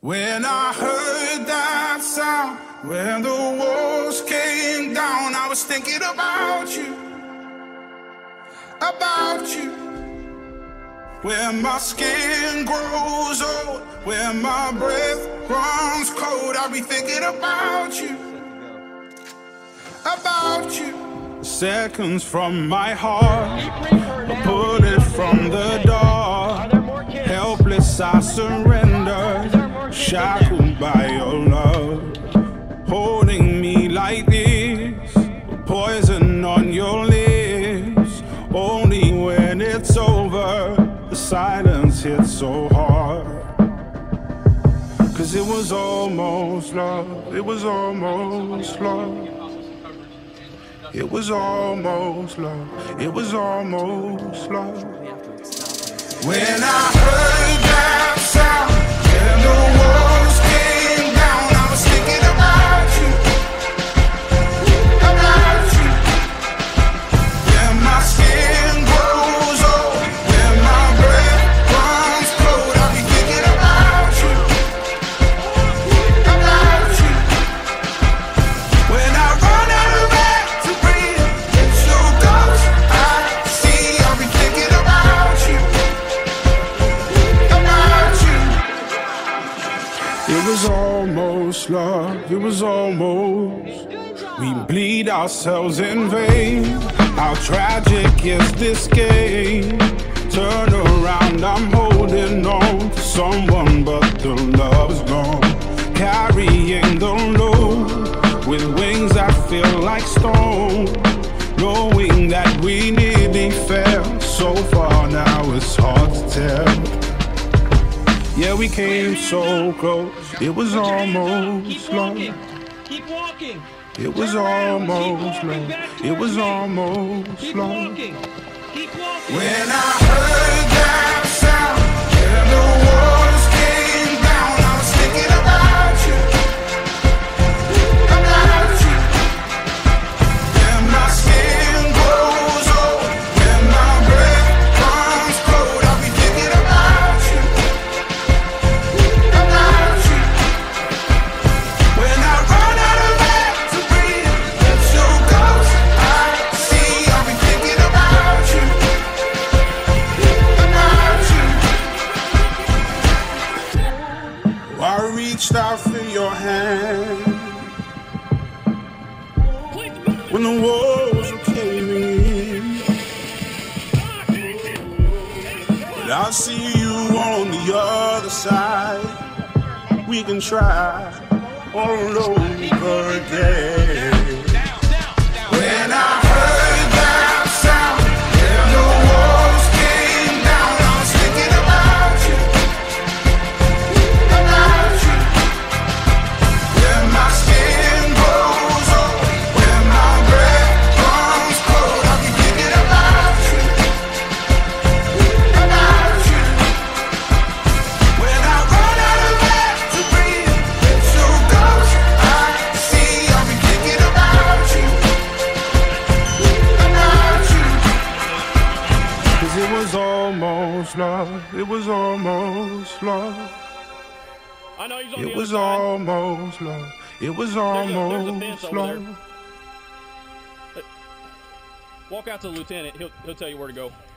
When I heard that sound, when the walls came down, I was thinking about you, about you. When my skin grows old, when my breath runs cold, I'll be thinking about you, about you. Seconds from my heart, a bullet from the door. Helpless I surrender, shackled by your love, holding me like this, poison on your lips. Only when it's over, the silence hits so hard. 'Cause it was almost love, it was almost love, it was almost love, it was almost love. When I heard that sound, and the walls came down, I was thinking about you, about you. When my skin grows old, when my breath runs cold, I'll be thinking about you, about you. When I run out of air to breathe, it's your ghost I see, I'll be thinking about you, about you. It was almost love, it was almost. We bleed ourselves in vain. How tragic is this game? Turn around, I'm holding on to someone, but the love's gone. Carrying the load with wings that feel like stone, knowing that we nearly fell. So far now it's hard to tell. Yeah, we came so close. It was almost love. Keep walking. It was almost love. It was almost love. Keep walking. When I heard that sound, when the walls came down, I was thinking about you, about you. And my skin grows old, and my breath runs cold, I'll be thinking about you, about you. When I run out of air to breathe, it's your ghost I see, I'll be thinking about you, about you. I reached out for your hand when the walls came in, but I see you on the other side. We can try all over again. When I heard that sound, when the walls came down, I was thinking about you, about you. When my skin grows old, when my breath runs cold, I'll be thinking about you, about you. When I run out of air to breathe, it's your ghost I see, I'll be thinking about you, about you. 'Cause it was almost love, it was almost love, I know he's on the it other was side. almost love, it was There's a fence almost over there. love. Walk out to the lieutenant. He'll tell you where to go.